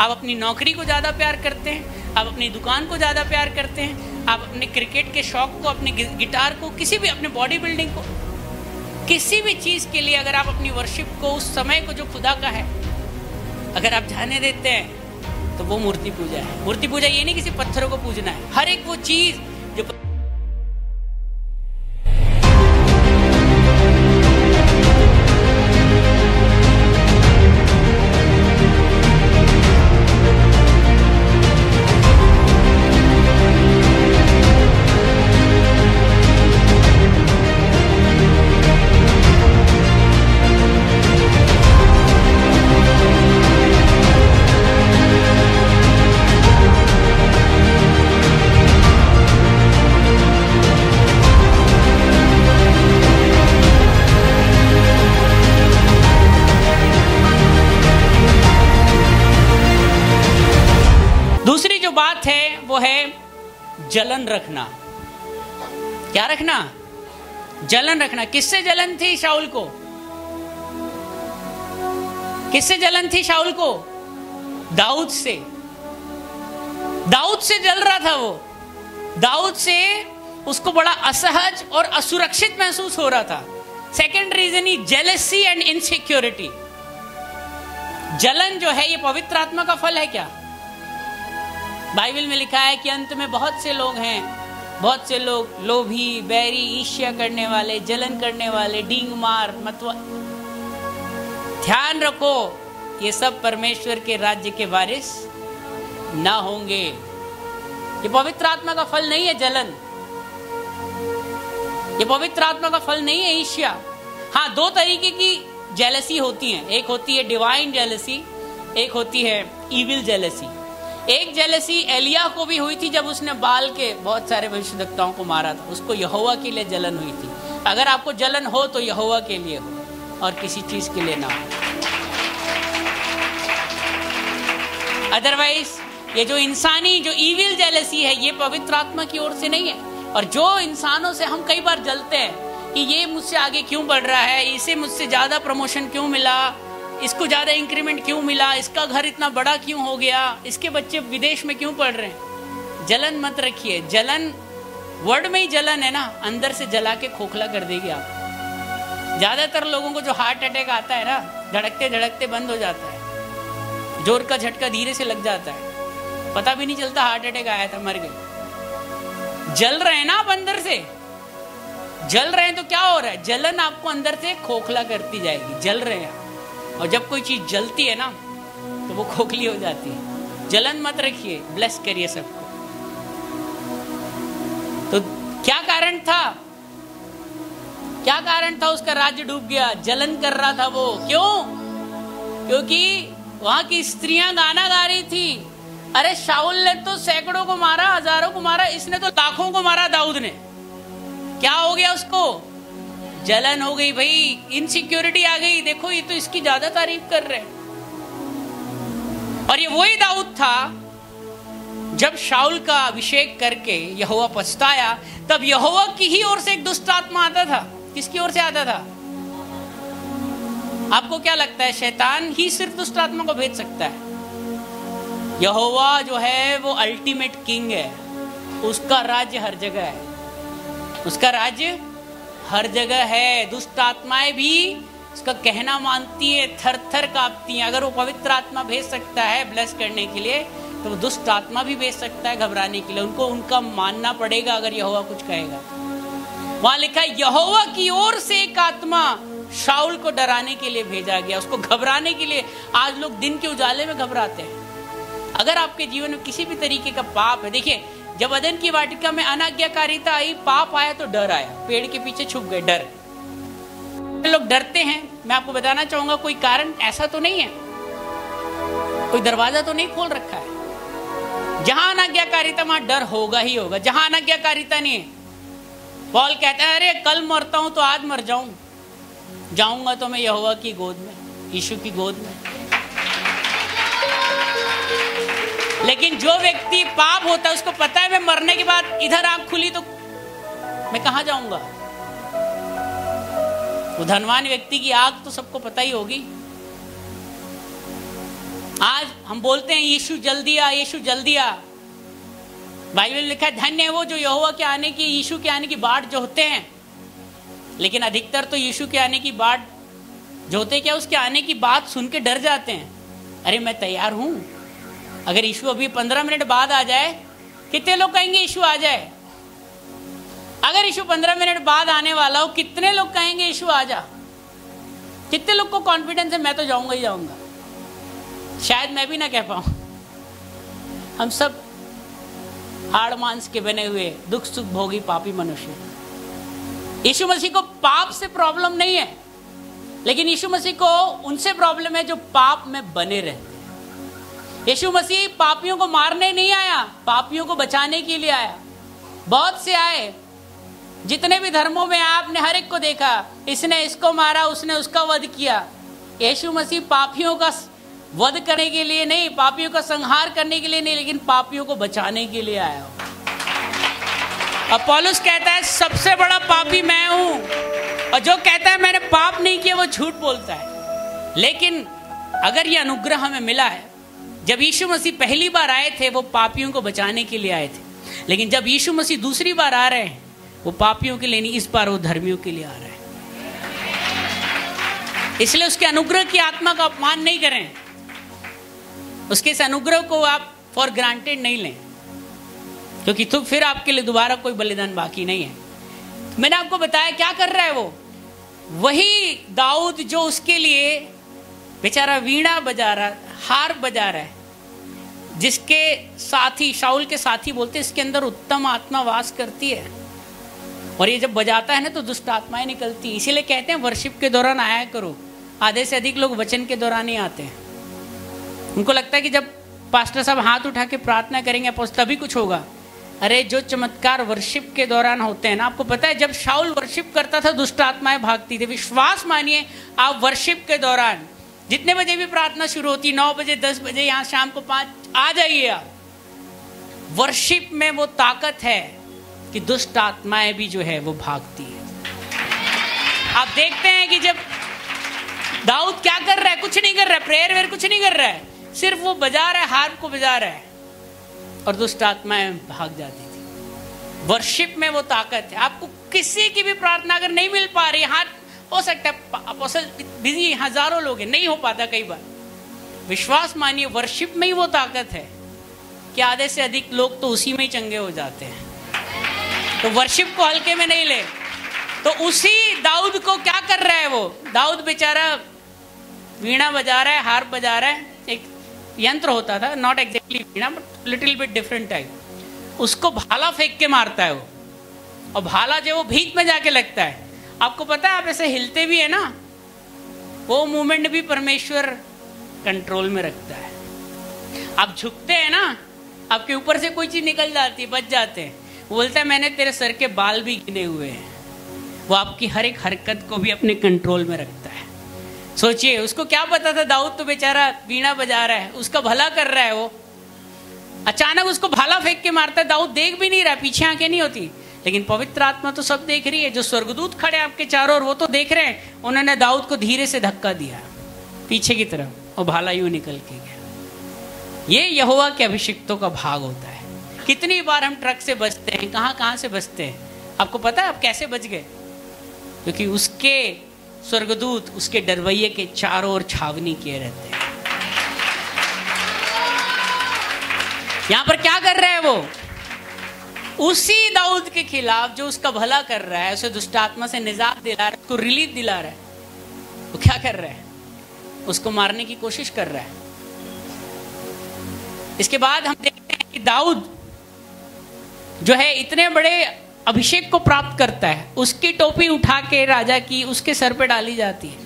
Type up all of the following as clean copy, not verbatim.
आप अपनी नौकरी को ज़्यादा प्यार करते हैं, आप अपनी दुकान को ज़्यादा प्यार करते हैं, आप अपने क्रिकेट के शौक को, अपने गिटार को, किसी भी अपने बॉडी बिल्डिंग को, किसी भी चीज़ के लिए अगर आप अपनी वर्शिप को, उस समय को जो खुदा का है, अगर आप जाने देते हैं तो वो मूर्ति पूजा है। मूर्ति पूजा ये नहीं किसी पत्थरों को पूजना है, हर एक वो चीज़ जो जलन रखना। क्या रखना? जलन रखना। किससे जलन थी शाऊल को? किससे जलन थी शाऊल को? दाऊद से। दाऊद से जल रहा था वो, दाऊद से उसको बड़ा असहज और असुरक्षित महसूस हो रहा था। सेकंड रीजन ही जेलेसी एंड इनसिक्योरिटी। जलन जो है ये पवित्र आत्मा का फल है क्या? बाइबल में लिखा है कि अंत में बहुत से लोग हैं, बहुत से लोग लोभी, बैरी, ईर्ष्या करने वाले, जलन करने वाले, डींग मार। मतलब ध्यान रखो, ये सब परमेश्वर के राज्य के वारिस ना होंगे। ये पवित्र आत्मा का फल नहीं है जलन, ये पवित्र आत्मा का फल नहीं है ईर्ष्या। हाँ, दो तरीके की जेलसी होती है, एक होती है डिवाइन जेलसी, एक होती है इविल जेलसी। एक जेलसी एलिया को भी हुई थी जब उसने बाल के बहुत सारे भविष्यद्वक्ताओं को मारा था, उसको यहोवा के लिए जलन हुई थी। अगर आपको जलन हो तो यहोवा के लिए हो और किसी चीज के लिए ना हो। अदरवाइज ये जो इंसानी, जो ईविल जेलसी है, ये पवित्र आत्मा की ओर से नहीं है। और जो इंसानों से हम कई बार जलते हैं कि ये मुझसे आगे क्यों बढ़ रहा है, इसे मुझसे ज्यादा प्रमोशन क्यों मिला, इसको ज़्यादा इंक्रीमेंट क्यों मिला, इसका घर इतना बड़ा क्यों हो गया, इसके बच्चे विदेश में क्यों पढ़ रहे हैं। जलन मत रखिए। जलन, वर्ड में ही जलन है ना, अंदर से जला के खोखला कर देगी आप। ज़्यादातर लोगों को जो हार्ट अटैक आता है ना, धड़कते धड़कते बंद हो जाता है, जोर का झटका धीरे से लग जाता है, पता भी नहीं चलता हार्ट अटैक आया था, मर गए। जल रहे हैं ना आप, अंदर से जल रहे हैं तो क्या हो रहा है, जलन आपको अंदर से खोखला करती जाएगी। जल रहे हैं, और जब कोई चीज जलती है ना तो वो खोखली हो जाती है। जलन मत रखिए, ब्लेस करिए सबको। तो क्या कारण था, क्या कारण था उसका राज्य डूब गया? जलन कर रहा था वो। क्यों? क्योंकि वहां की स्त्रियां गाना गा रही थी, अरे शाऊल ने तो सैकड़ों को मारा, हजारों को मारा, इसने तो लाखों को मारा दाऊद ने। क्या हो गया उसको? जलन हो गई भाई, इनसिक्योरिटी आ गई। देखो ये तो इसकी ज्यादा तारीफ कर रहे हैं। और ये वही दाऊद था जब शाऊल का अभिषेक करके यहोवा पछताया, तब यहोवा की ही ओर से एक दुष्ट आत्मा आता था। किसकी ओर से आता था? आपको क्या लगता है शैतान ही सिर्फ दुष्ट आत्मा को भेज सकता है? यहोवा जो है वो अल्टीमेट किंग है, उसका राज्य हर जगह है, उसका राज्य हर जगह है। दुष्ट आत्माएं भी उसका कहना मानती है, थर थर कांपती हैं। अगर वो पवित्र आत्मा भेज सकता है ब्लेस करने के लिए, तो वो दुष्ट आत्मा भी भेज सकता है घबराने के लिए। उनको उनका मानना पड़ेगा अगर यहोवा कुछ कहेगा। वहां लिखा है यहोवा की ओर से एक आत्मा शाऊल को डराने के लिए भेजा गया, उसको घबराने के लिए। आज लोग दिन के उजाले में घबराते हैं। अगर आपके जीवन में किसी भी तरीके का पाप है, देखिए जब अदन की वाटिका में अनाज्ञाकारिता आई, पाप आया तो डर आया, पेड़ के पीछे छुप गए। डर, लोग डरते हैं। मैं आपको बताना चाहूंगा कोई कारण ऐसा तो नहीं है, कोई दरवाजा तो नहीं खोल रखा है। जहां अनाज्ञाकारिता वहां डर होगा ही होगा। जहां अनाज्ञाकारिता नहीं है, पॉल कहता है अरे कल मरता हूं तो आज मर जाऊं, जाऊंगा तो मैं यहोवा की गोद में, यीशु की गोद में। लेकिन जो व्यक्ति पाप होता है उसको पता है मैं मरने के बाद इधर आंख खुली तो मैं कहां जाऊंगा। वो धनवान व्यक्ति की आग तो सबको पता ही होगी। आज हम बोलते हैं यीशु जल्दी आ। बाइबल लिखा है धन्य है वो जो यहोवा के आने की, यीशु के आने की बाट जोहते हैं। लेकिन अधिकतर तो यीशु के आने की बाट जोहते क्या, उसके आने की बात सुन के डर जाते हैं। अरे मैं तैयार हूँ, अगर यीशु अभी 15 मिनट बाद आ जाए, कितने लोग कहेंगे यीशु आ जाए? अगर यीशु 15 मिनट बाद आने वाला हो, कितने लोग कहेंगे यीशु आ जा? कितने लोग को कॉन्फिडेंस है मैं तो जाऊंगा ही जाऊंगा? शायद मैं भी ना कह पाऊँ। हम सब हाड़ मांस के बने हुए दुख सुख भोगी पापी मनुष्य। यीशु मसीह को पाप से प्रॉब्लम नहीं है, लेकिन यीशु मसीह को उनसे प्रॉब्लम है जो पाप में बने रहते। यीशु मसीह पापियों को मारने नहीं आया, पापियों को बचाने के लिए आया। बहुत से आए, जितने भी धर्मों में आपने हर एक को देखा, इसने इसको मारा, उसने उसका वध किया। यीशु मसीह पापियों का वध करने के लिए नहीं, पापियों का संहार करने के लिए नहीं, लेकिन पापियों को बचाने के लिए आया। और पौलुस कहता है सबसे बड़ा पापी मैं हूं, और जो कहता है मैंने पाप नहीं किया वो झूठ बोलता है। लेकिन अगर ये अनुग्रह हमें मिला है, जब यीशु मसीह पहली बार आए थे वो पापियों को बचाने के लिए आए थे, लेकिन जब यीशु मसीह दूसरी बार आ रहे हैं वो पापियों के लिए नहीं, इस बार वो धर्मियों के लिए आ रहा है। इसलिए उसके अनुग्रह की आत्मा का अपमान नहीं करें, उसके इस अनुग्रह को आप फॉर ग्रांटेड नहीं लें, क्योंकि तो फिर आपके लिए दोबारा कोई बलिदान बाकी नहीं है। मैंने आपको बताया क्या कर रहा है वो, वही दाऊद जो उसके लिए बेचारा वीणा बजा रहा, हार बजा रहा है, जिसके साथी शाऊल के साथी बोलते हैं इसके अंदर उत्तम आत्मा वास करती है, और ये जब बजाता है ना तो दुष्ट आत्माएं निकलती। इसीलिए कहते हैं वर्शिप के दौरान आया करो। आधे से अधिक लोग वचन के दौरान ही आते हैं, उनको लगता है कि जब पास्टर साहब हाथ उठा के प्रार्थना करेंगे तभी कुछ होगा। अरे जो चमत्कार वर्शिप के दौरान होते हैं ना, आपको पता है जब शाऊल वर्शिप करता था दुष्ट आत्माएं भागती थी। विश्वास मानिए आप वर्शिप के दौरान जितने बजे भी प्रार्थना शुरू होती, 9 बजे, 10 बजे, यहाँ शाम को 5 आ जाइए आप। वर्शिप में वो ताकत है कि दुष्ट आत्माएं भी जो है वो भागती है। आप देखते हैं कि जब दाऊद क्या कर रहा है, कुछ नहीं कर रहा है, प्रेयर वेयर कुछ नहीं कर रहा है, सिर्फ वो बजा रहा है, हार्प को बजा रहा है, और दुष्ट आत्माएं भाग जाती थी। वर्शिप में वो ताकत है। आपको किसी की भी प्रार्थना अगर नहीं मिल पा रही, हाथ हो सकता है बिजी हजारों लोग हैं, नहीं हो पाता कई बार, विश्वास मानिए वर्शिप में ही वो ताकत है कि आधे से अधिक लोग तो उसी में ही चंगे हो जाते हैं। तो वर्शिप को हल्के में नहीं ले। तो उसी दाऊद को क्या कर रहा है वो, दाऊद बेचारा वीणा बजा रहा है, हार्प बजा रहा है, एक यंत्र होता था, not exactly veena but little bit different type, उसको भाला फेंक के मारता है वो, और भाला जो वो भीत में जाके लगता है। आपको पता है आप ऐसे हिलते भी है ना, वो मूवमेंट भी परमेश्वर कंट्रोल में रखता है। आप झुकते हैं ना, आपके ऊपर से कोई चीज निकल जाती है, बच जाते हैं। बोलता है मैंने तेरे सर के बाल भी गिने हुए हैं। वो आपकी हर एक हरकत को भी अपने कंट्रोल में रखता है। सोचिए उसको क्या पता था, दाऊद तो बेचारा वीणा बजा रहा है, उसका भला कर रहा है वो, अचानक उसको भाला फेंक के मारता है। दाऊद देख भी नहीं रहा, पीछे आंखें नहीं होती, लेकिन पवित्र आत्मा तो सब देख रही है। जो स्वर्गदूत खड़े आपके चारों ओर वो तो देख रहे हैं। उन्होंने दाऊद को धीरे से धक्का दिया पीछे की तरफ और भाला यूं निकल के गया। ये यहोवा के अभिषिक्तों का भाग होता है। कितनी बार हम ट्रक से बचते हैं, कहाँ कहाँ से बचते हैं। आपको पता है आप कैसे बच गए? क्योंकि उसके स्वर्गदूत उसके डरवैये के चारों ओर छावनी किए रहते हैं। यहाँ पर क्या कर रहा है वो, उसी दाऊद के खिलाफ जो उसका भला कर रहा है, उसे दुष्ट आत्मा से निजात दिला रहा है, उसको रिलीफ दिला रहा है, वो क्या कर रहा है, उसको मारने की कोशिश कर रहा है। इसके बाद हम देखते हैं कि दाऊद जो है इतने बड़े अभिषेक को प्राप्त करता है, उसकी टोपी उठा के राजा की उसके सर पे डाली जाती है।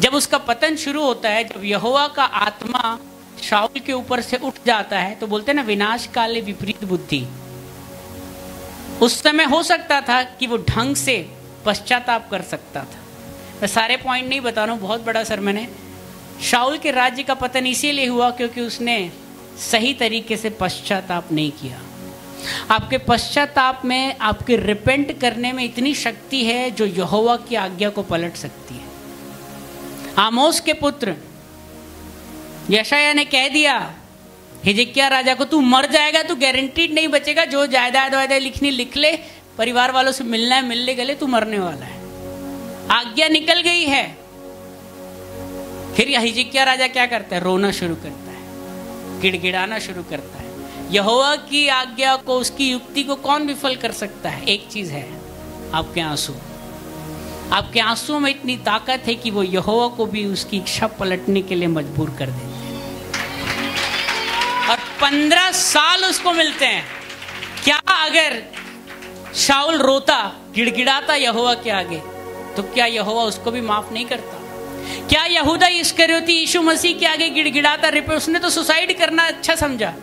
जब उसका पतन शुरू होता है, जब यहोवा का आत्मा शाऊल के ऊपर से उठ जाता है, तो बोलते हैं ना विनाश काले विपरीत बुद्धि। उस समय हो सकता था कि वो ढंग से पश्चाताप कर सकता था। मैं सारे पॉइंट नहीं बता रहा हूँ, बहुत बड़ा सर मैंने। शाऊल के राज्य का पतन इसीलिए हुआ क्योंकि उसने सही तरीके से पश्चाताप नहीं किया। आपके पश्चाताप में, आपके रिपेंट करने में इतनी शक्ति है जो यहोवा की आज्ञा को पलट सकती है। आमोस के पुत्र यशाया ने कह दिया हिजकिया राजा को, तू मर जाएगा, तू गारंटीड नहीं बचेगा, जो जायदाद वायदा लिखनी लिख ले, परिवार वालों से मिलना है मिलने गले, तू मरने वाला है। आज्ञा निकल गई है। फिर हिजकिया राजा क्या करता है? रोना शुरू करता है, गिड़गिड़ाना शुरू करता है। यहोवा की आज्ञा को, उसकी युक्ति को कौन विफल कर सकता है? एक चीज है, आपके आंसू। आपके आंसुओं में इतनी ताकत है कि वो यहोवा को भी उसकी इच्छा पलटने के लिए मजबूर कर देते हैं। और 15 साल उसको मिलते हैं। क्या अगर शाऊल रोता गिड़गिड़ाता यहोवा के आगे, तो क्या यहोवा उसको भी माफ नहीं करता? क्या यहूदा इस्करियोती यीशु मसीह के आगे गिड़गिड़ाता, रिपे, उसने तो सुसाइड करना अच्छा समझा,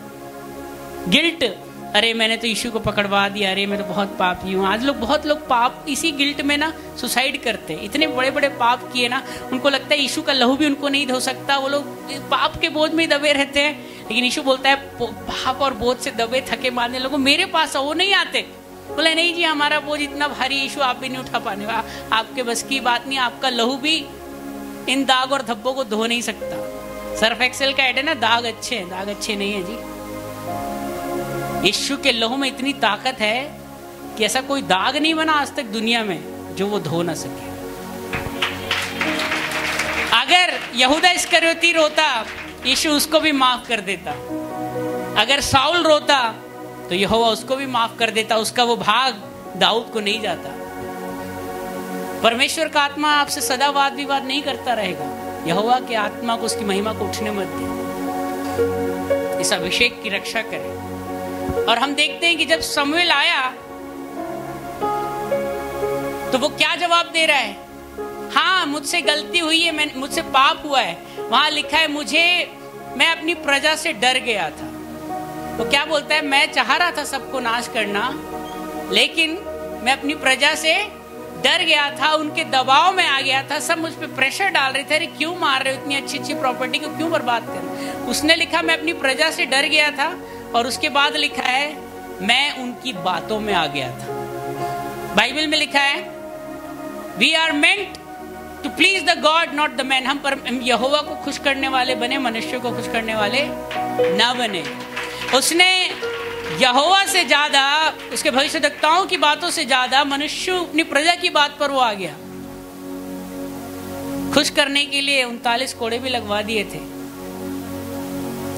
गिल्ट, अरे मैंने तो यीशु को पकड़वा दिया, अरे मैं तो बहुत पापी हूँ। आज लोग, बहुत लोग पाप इसी गिल्ट में ना सुसाइड करते। इतने बड़े बड़े पाप किए ना, उनको लगता है यीशु का लहू भी उनको नहीं धो सकता। वो लोग पाप के बोझ में ही दबे रहते हैं। लेकिन यीशु बोलता है, पाप और बोझ से दबे थके मारने लोगों मेरे पास वो नहीं आते। बोले नहीं जी, हमारा बोझ इतना भारी यीशु आप भी नहीं उठा पाने, आपके बस की बात नहीं, आपका लहू भी इन दाग और धब्बों को धो नहीं सकता। सर्फ एक्सेल का ऐड है ना, दाग अच्छे हैं, दाग अच्छे नहीं है जी। यीशु के लहू में इतनी ताकत है कि ऐसा कोई दाग नहीं बना आज तक दुनिया में जो वो धो ना सके। अगर यहूदा इस्करियोती रोता, यीशु उसको भी माफ कर देता। अगर शाऊल रोता तो यहोवा उसको भी माफ कर देता। उसका वो भाग दाऊद को नहीं जाता। परमेश्वर का आत्मा आपसे सदा वाद विवाद नहीं करता रहेगा। यहोवा के आत्मा को, उसकी महिमा को उठने मत दे। इस अभिषेक की रक्षा करें। और हम देखते हैं कि जब शमूएल आया तो वो क्या जवाब दे रहा है? हाँ, मुझसे गलती हुई है, मुझसे पाप हुआ है। वहां लिखा है, मैं अपनी प्रजा से डर गया था। वो क्या बोलता है? मैं चाह रहा था सबको नाश करना, लेकिन मैं अपनी प्रजा से डर गया था, उनके दबाव में आ गया था। सब मुझ पे प्रेशर डाल रहे थे, अरे क्यों मार रहे हो, इतनी अच्छी अच्छी प्रॉपर्टी को क्यों बर्बाद कर रहे हो? उसने लिखा, मैं अपनी प्रजा से डर गया था। और उसके बाद लिखा है, मैं उनकी बातों में आ गया था। बाइबल में लिखा है, we are meant to please the God not the man. हम यहोवा को खुश करने वाले बने, मनुष्य को खुश करने वाले ना बने। उसने यहोवा से ज्यादा, उसके भविष्यद्वक्ताओं की बातों से ज्यादा, मनुष्य अपनी प्रजा की बात पर वो आ गया। खुश करने के लिए 39 कोड़े भी लगवा दिए थे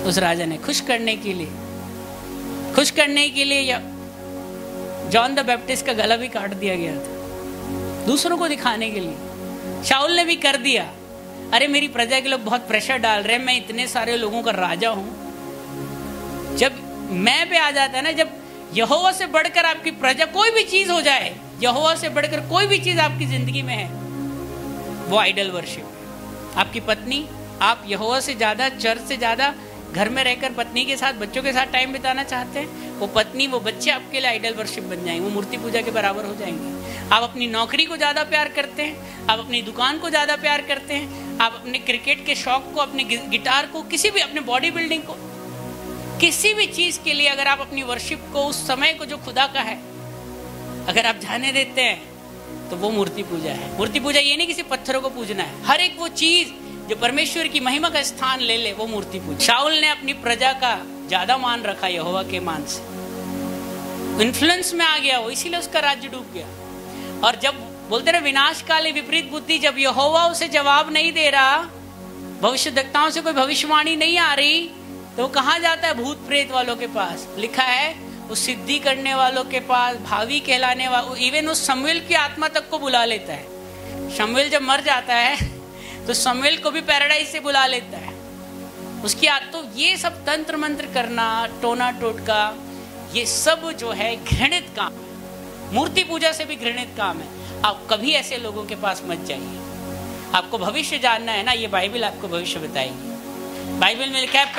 उस राजा ने। खुश करने के लिए, खुश करने के लिए जॉन द बैप्टिस्ट का गला भी काट दिया गया था, दूसरों को दिखाने के लिए। शाऊल ने भी कर दिया, अरे मेरी प्रजा के लोग बहुत प्रेशर डाल रहे हैं, मैं इतने सारे लोगों का राजा हूं। जब मैं पे आ जाता है ना, जब यहोवा से बढ़कर आपकी प्रजा, कोई भी चीज हो जाए, यहोवा से बढ़कर कोई भी चीज आपकी जिंदगी में है, वो आइडल वर्शिप। आपकी पत्नी, आप यहोवा से ज्यादा, चर्च से ज्यादा घर में रहकर पत्नी के साथ, बच्चों के साथ टाइम बिताना चाहते हैं, वो पत्नी, वो बच्चे आपके लिए आइडल वर्शिप बन जाएंगे, वो मूर्ति पूजा के बराबर हो जाएंगे। आप अपनी नौकरी को ज्यादा प्यार करते हैं, आप अपनी दुकान को ज्यादा प्यार करते हैं, आप अपने क्रिकेट के शौक को, अपने गिटार को, किसी भी, अपने बॉडी बिल्डिंग को, किसी भी चीज के लिए अगर आप अपनी वर्शिप को, उस समय को जो खुदा का है, अगर आप जाने देते हैं, तो वो मूर्ति पूजा है। मूर्ति पूजा ये नहीं किसी पत्थरों को पूजना है, हर एक वो चीज जो परमेश्वर की महिमा का स्थान ले ले, वो मूर्ति पूजा। शाऊल ने अपनी प्रजा का ज्यादा मान रखा यहोवा के मान से, इन्फ्लुएंस में आ गया वो, इसीलिए उसका राज्य डूब गया। और जब बोलते ना विनाशकाली विपरीत बुद्धि, जब यहोवा उसे जवाब नहीं दे रहा, भविष्यद्वक्ताओं से कोई भविष्यवाणी नहीं आ रही, तो कहाँ जाता है? भूत प्रेत वालों के पास। लिखा है, वो सिद्धि करने वालों के पास, भावी कहलाने वालों, इवन उस शमूएल की आत्मा तक को बुला लेता है। शमूएल जब मर जाता है तो शमूएल को भी पैराडाइज से बुला लेता है, उसकी आत्मा। ये सब तंत्र मंत्र करना, टोना टोटका, ये सब जो है घृणित काम है, मूर्ति पूजा से भी घृणित काम है। आप कभी ऐसे लोगों के पास मत जाइए। आपको भविष्य जानना है ना, ये बाइबिल आपको भविष्य बताएगी। बाइबल में लिखा है,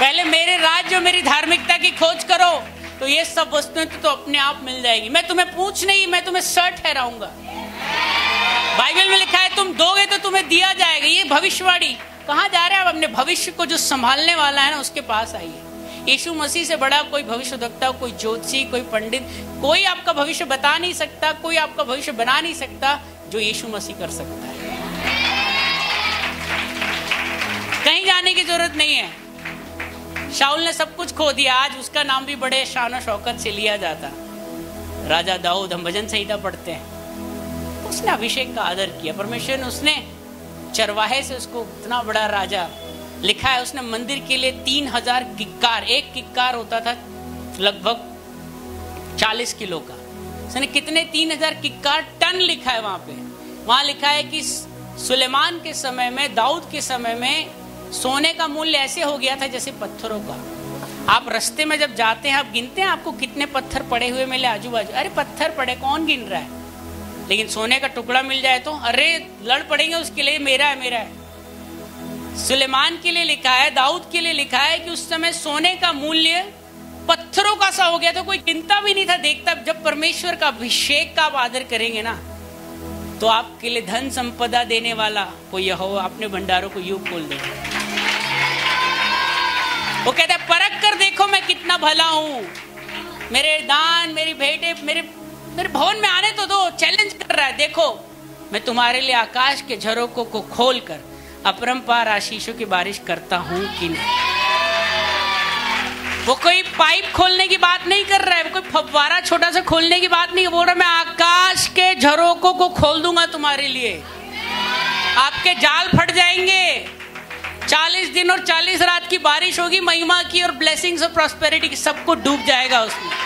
पहले मेरे राज्य और मेरी धार्मिकता की खोज करो, तो ये सब वस्तुएं तो अपने आप मिल जाएगी। मैं तुम्हें पूछ नहीं, मैं तुम्हें शर्ट ठहराऊंगा। बाइबल में लिखा है, तुम दोगे तो तुम्हें दिया जाएगा। ये भविष्यवाणी। कहाँ जा रहे हैं? अब अपने भविष्य को जो संभालने वाला है ना, उसके पास आइए। यीशु मसीह से बड़ा कोई भविष्यद्वक्ता, कोई ज्योतिषी, कोई पंडित, कोई आपका भविष्य बता नहीं सकता, कोई आपका भविष्य बना नहीं सकता, जो यीशु मसीह कर सकता है। कहीं जाने की जरूरत नहीं है। शाऊल ने सब कुछ खो दिया, आज उसका नाम भी बड़े शान और शौकत से लिया जाता। राजा दाऊद, हम भजन संहिता पढ़ते हैं, उसने अभिषेक का आदर किया, परमेश्वर ने उसने चरवाहे से उसको इतना बड़ा राजा लिखा है। उसने मंदिर के लिए 3000 किक्कार, एक किक्कार होता था लगभग 40 किलो का, उसने कितने 3000 किक्कार टन लिखा है वहां पे। वहां लिखा है कि सुलेमान के समय में, दाऊद के समय में सोने का मूल्य ऐसे हो गया था जैसे पत्थरों का। आप रास्ते में जब जाते हैं आप गिनते हैं आपको कितने पत्थर पड़े हुए मिले आजू बाजू, अरे पत्थर पड़े कौन गिन रहा है, लेकिन सोने का टुकड़ा मिल जाए तो अरे लड़ पड़ेंगे उसके लिए, मेरा है मेरा है। सुलेमान के लिए लिखा है, दाऊद के लिए लिखा है कि उस समय सोने का मूल्य पत्थरों का सा हो गया था, कोई गिनता भी नहीं था देखता। जब परमेश्वर का अभिषेक का आप आदर करेंगे ना, तो आपके लिए धन संपदा देने वाला कोई यहोवा अपने भंडारों को यूं खोल देगा। वो कहता है परख कर देखो मैं कितना भला हूं, मेरे दान, मेरी भेंटे, मेरे भवन में आने तो दो। चैलेंज कर रहा है, देखो मैं तुम्हारे लिए आकाश के झरोकों को खोल कर अपरंपार आशीषों की बारिश करता हूं कि नहीं। वो कोई पाइप खोलने की बात नहीं कर रहा है, वो कोई फव्वारा छोटा सा खोलने की बात नहीं, बोल रहा मैं आकाश के झरोकों को खोल दूंगा तुम्हारे लिए। आपके जाल फट जाएंगे, 40 दिन और 40 रात की बारिश होगी महिमा की, और ब्लेसिंग्स और प्रॉस्पेरिटी की, सबको डूब जाएगा उसमें।